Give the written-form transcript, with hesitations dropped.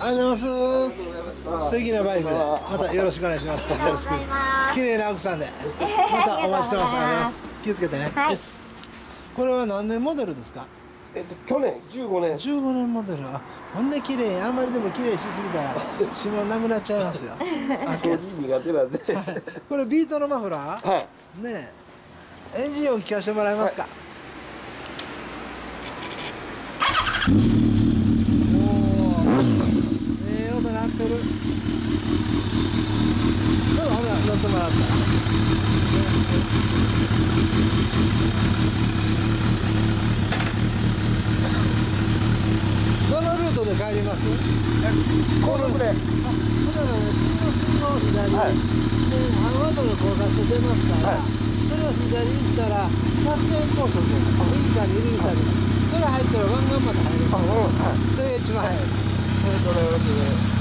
ありがとうございます。素敵なバイクでまたよろしくお願いします。よろしく。綺麗な奥さんでまたお待ちしてます。ありがとうございます。気をつけてね。はい、これは何年モデルですか？去年15年。15年モデル。あ、ほんで綺麗。あんまりでも綺麗しすぎたら指紋なくなっちゃいますよ。あ、これ苦手なんで。これビートのマフラー？はい。ねえ、エンジン音聞かせてもらえますか？鳴ってる。ちょっとほら乗ってもらった。どのルートで帰ります？この船。あ、普段はね、次の信号を左。はい、で、ハンワードの交差点出ますから、はい、それを左行ったら100円高速で右か右行ったり、それ入ったら湾岸まで入れます。それが一番早いです。それとね。